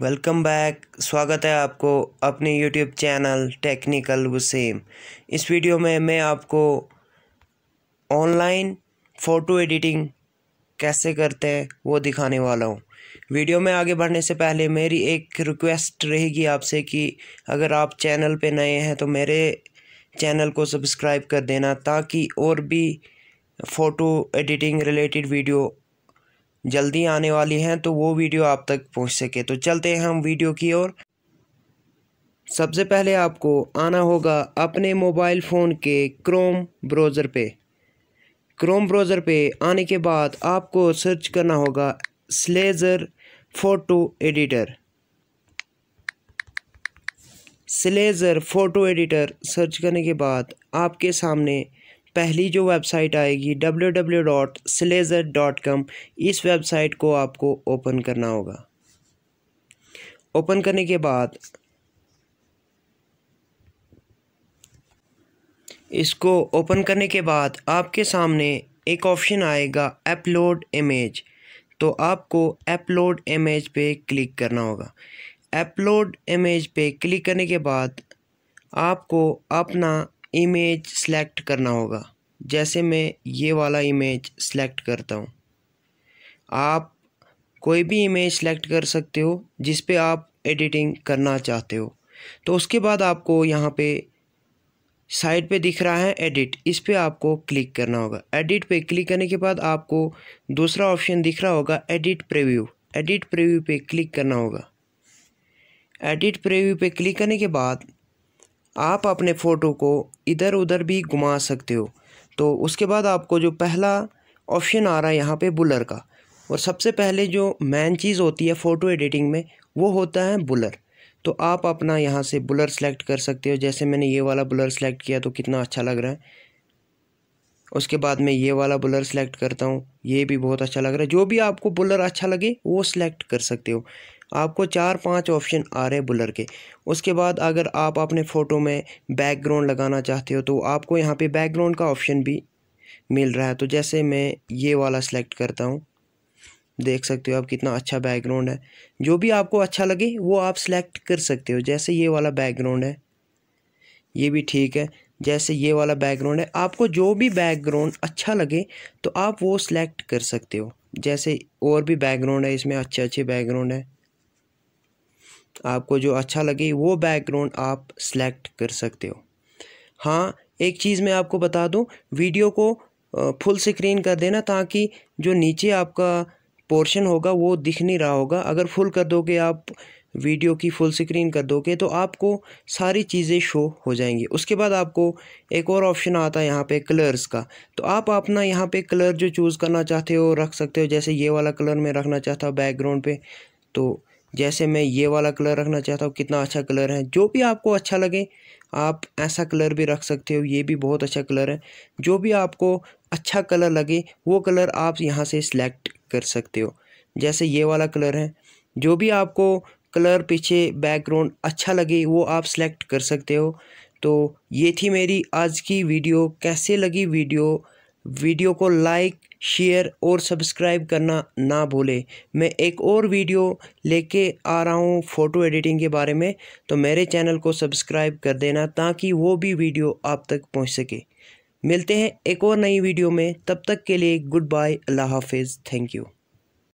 Welcome back, स्वागत है आपको अपने YouTube चैनल टेक्निकल वसीम। इस वीडियो में मैं आपको ऑनलाइन फ़ोटो एडिटिंग कैसे करते हैं वो दिखाने वाला हूँ। वीडियो में आगे बढ़ने से पहले मेरी एक रिक्वेस्ट रहेगी आपसे कि अगर आप चैनल पे नए हैं तो मेरे चैनल को सब्सक्राइब कर देना ताकि और भी फ़ोटो एडिटिंग रिलेटेड वीडियो जल्दी आने वाली हैं तो वो वीडियो आप तक पहुंच सके। तो चलते हैं हम वीडियो की ओर। सबसे पहले आपको आना होगा अपने मोबाइल फ़ोन के क्रोम ब्राउज़र पे। क्रोम ब्राउज़र पे आने के बाद आपको सर्च करना होगा Slazzer photo editor. Slazzer photo editor search करने के बाद आपके सामने पहली जो वेबसाइट आएगी www.slazzer.com, इस वेबसाइट को आपको ओपन करना होगा। ओपन करने के बाद आपके सामने एक ऑप्शन आएगा अपलोड इमेज, तो आपको अपलोड इमेज पे क्लिक करना होगा। अपलोड इमेज पे क्लिक करने के बाद आपको अपना इमेज सेलेक्ट करना होगा। जैसे मैं ये वाला इमेज सेलेक्ट करता हूँ, आप कोई भी इमेज सेलेक्ट कर सकते हो जिस पे आप एडिटिंग करना चाहते हो। तो उसके बाद आपको यहाँ पे साइड पे दिख रहा है एडिट, इस पे आपको क्लिक करना होगा। एडिट पे क्लिक करने के बाद आपको दूसरा ऑप्शन दिख रहा होगा एडिट प्रीव्यू। एडिट प्रीव्यू पे क्लिक करना होगा। एडिट प्रीव्यू पे क्लिक करने के बाद आप अपने फ़ोटो को इधर उधर भी घुमा सकते हो। तो उसके बाद आपको जो पहला ऑप्शन आ रहा है यहाँ पे बुलर का, और सबसे पहले जो मेन चीज़ होती है फ़ोटो एडिटिंग में वो होता है बुलर। तो आप अपना यहाँ से बुलर सेलेक्ट कर सकते हो। जैसे मैंने ये वाला बुलर सेलेक्ट किया तो कितना अच्छा लग रहा है। उसके बाद मैं ये वाला बुलर सेलेक्ट करता हूँ, ये भी बहुत अच्छा लग रहा है। जो भी आपको बुलर अच्छा लगे वो सेलेक्ट कर सकते हो। आपको 4-5 ऑप्शन आ रहे हैं बुलर के। उसके बाद अगर आप अपने फ़ोटो में बैकग्राउंड लगाना चाहते हो तो आपको यहाँ पे बैकग्राउंड का ऑप्शन भी मिल रहा है। तो जैसे मैं ये वाला सेलेक्ट करता हूँ, देख सकते हो आप कितना अच्छा बैकग्राउंड है। जो भी आपको अच्छा लगे वो आप सेलेक्ट कर सकते हो। जैसे ये वाला बैकग्राउंड है, ये भी ठीक है। जैसे ये वाला बैकग्राउंड है, आपको जो भी बैकग्राउंड अच्छा लगे तो आप वो सेलेक्ट कर सकते हो। जैसे और भी बैकग्राउंड है, इसमें अच्छे अच्छे बैकग्राउंड है, आपको जो अच्छा लगे वो बैकग्राउंड आप सेलेक्ट कर सकते हो। हाँ, एक चीज़ मैं आपको बता दूं, वीडियो को फुल स्क्रीन कर देना ताकि जो नीचे आपका पोर्शन होगा वो दिख नहीं रहा होगा। अगर फुल कर दोगे आप वीडियो की, फुल स्क्रीन कर दोगे तो आपको सारी चीज़ें शो हो जाएंगी। उसके बाद आपको एक और ऑप्शन आता है यहाँ पे कलर्स का। तो आप अपना यहाँ पे कलर जो चूज़ करना चाहते हो रख सकते हो। जैसे ये वाला कलर मैं रखना चाहता हूँ बैकग्राउंड पे, तो जैसे मैं ये वाला कलर रखना चाहता हूँ, कितना अच्छा कलर है। जो भी आपको अच्छा लगे आप ऐसा कलर भी रख सकते हो, ये भी बहुत अच्छा कलर है। जो भी आपको अच्छा कलर लगे वो कलर आप यहाँ से सिलेक्ट कर सकते हो। जैसे ये वाला कलर है, जो भी आपको कलर पीछे बैकग्राउंड अच्छा लगे वो आप सिलेक्ट कर सकते हो। तो ये थी मेरी आज की वीडियो। कैसे लगी वीडियो को लाइक, शेयर और सब्सक्राइब करना ना भूले। मैं एक और वीडियो लेके आ रहा हूँ फ़ोटो एडिटिंग के बारे में, तो मेरे चैनल को सब्सक्राइब कर देना ताकि वो भी वीडियो आप तक पहुँच सके। मिलते हैं एक और नई वीडियो में, तब तक के लिए गुड बाय, अल्लाह हाफिज़, थैंक यू।